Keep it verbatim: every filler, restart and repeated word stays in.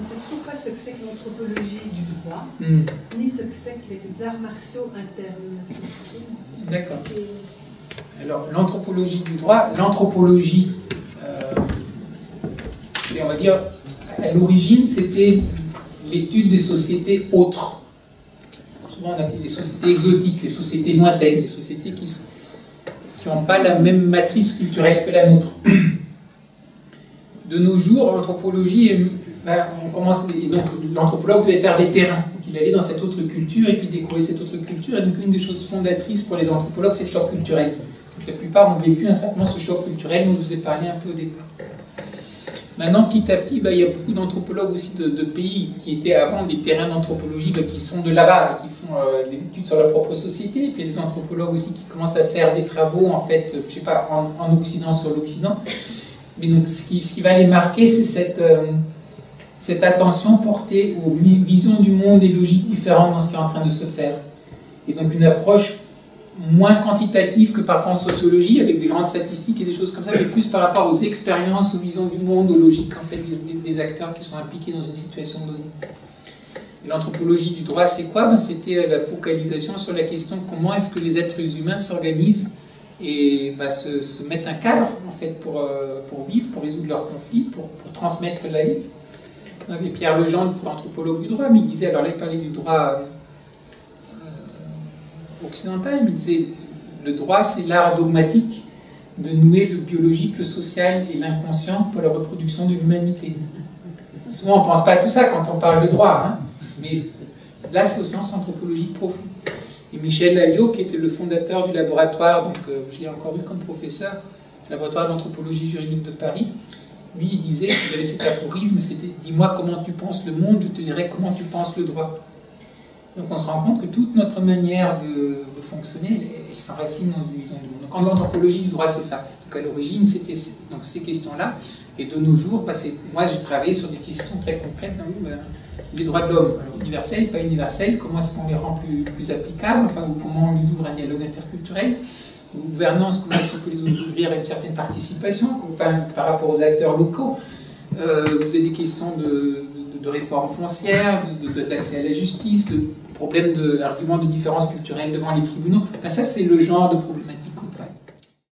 ne sait toujours pas ce que c'est que l'anthropologie du droit, mmh. ni ce que c'est que les arts martiaux internes. D'accord. Alors, l'anthropologie du droit, l'anthropologie, euh, c'est, on va dire, à l'origine, c'était l'étude des sociétés autres. Souvent, on appelle les sociétés exotiques, les sociétés lointaines, les sociétés qui qui n'ont pas la même matrice culturelle que la nôtre. De nos jours, l'anthropologie, ben, on commence, et donc l'anthropologue devait faire des terrains, donc il allait dans cette autre culture et puis découvrir cette autre culture. Et donc une des choses fondatrices pour les anthropologues, c'est le choc culturel. Donc la plupart ont vécu un certain ce choc culturel dont je vous ai parlé un peu au départ. Maintenant, petit à petit, ben, il y a beaucoup d'anthropologues aussi de, de pays qui étaient avant des terrains d'anthropologie, ben, qui sont de là-bas, qui font euh, des études sur leur propre société, et puis il y a des anthropologues aussi qui commencent à faire des travaux, en fait, je sais pas, en, en Occident, sur l'Occident. Mais donc, ce qui, ce qui va les marquer, c'est cette, euh, cette attention portée aux visions du monde et logiques différentes dans ce qui est en train de se faire. Et donc, une approche moins quantitative que parfois en sociologie, avec des grandes statistiques et des choses comme ça, mais plus par rapport aux expériences, aux visions du monde, aux logiques, en fait, des, des, des acteurs qui sont impliqués dans une situation donnée. L'anthropologie du droit, c'est quoi? Ben, c'était la focalisation sur la question comment est-ce que les êtres humains s'organisent et bah, se, se mettre un cadre en fait pour, euh, pour vivre, pour résoudre leurs conflits, pour, pour transmettre la vie. Et Pierre Legrand, anthropologue du droit, mais il disait, alors là il parlait du droit euh, occidental, mais il disait le droit c'est l'art dogmatique de nouer le biologique, le social et l'inconscient pour la reproduction de l'humanité. Souvent on ne pense pas à tout ça quand on parle de droit, hein, mais là c'est au sens anthropologique profond. Et Michel Alliot, qui était le fondateur du laboratoire, donc euh, je l'ai encore eu comme professeur, du laboratoire d'anthropologie juridique de Paris, lui il disait, il avait cet aphorisme, c'était « dis-moi comment tu penses le monde, je te dirai comment tu penses le droit ». Donc on se rend compte que toute notre manière de, de fonctionner, elle, elle s'enracine dans une vision du monde. Donc en l'anthropologie du droit, c'est ça. Donc à l'origine, c'était ces questions-là, et de nos jours, bah, moi j'ai travaillé sur des questions très concrètes, hein, oui, bah, les droits de l'homme, universels, pas universels, comment est-ce qu'on les rend plus, plus applicables, enfin, ou comment on les ouvre à un dialogue interculturel, gouvernance, comment est-ce qu'on peut les ouvrir à une certaine participation, enfin, par rapport aux acteurs locaux, euh, vous avez des questions de, de, de réforme foncière, d'accès à la justice, de problèmes d'arguments de, de différences culturelles devant les tribunaux, enfin, ça c'est le genre de problème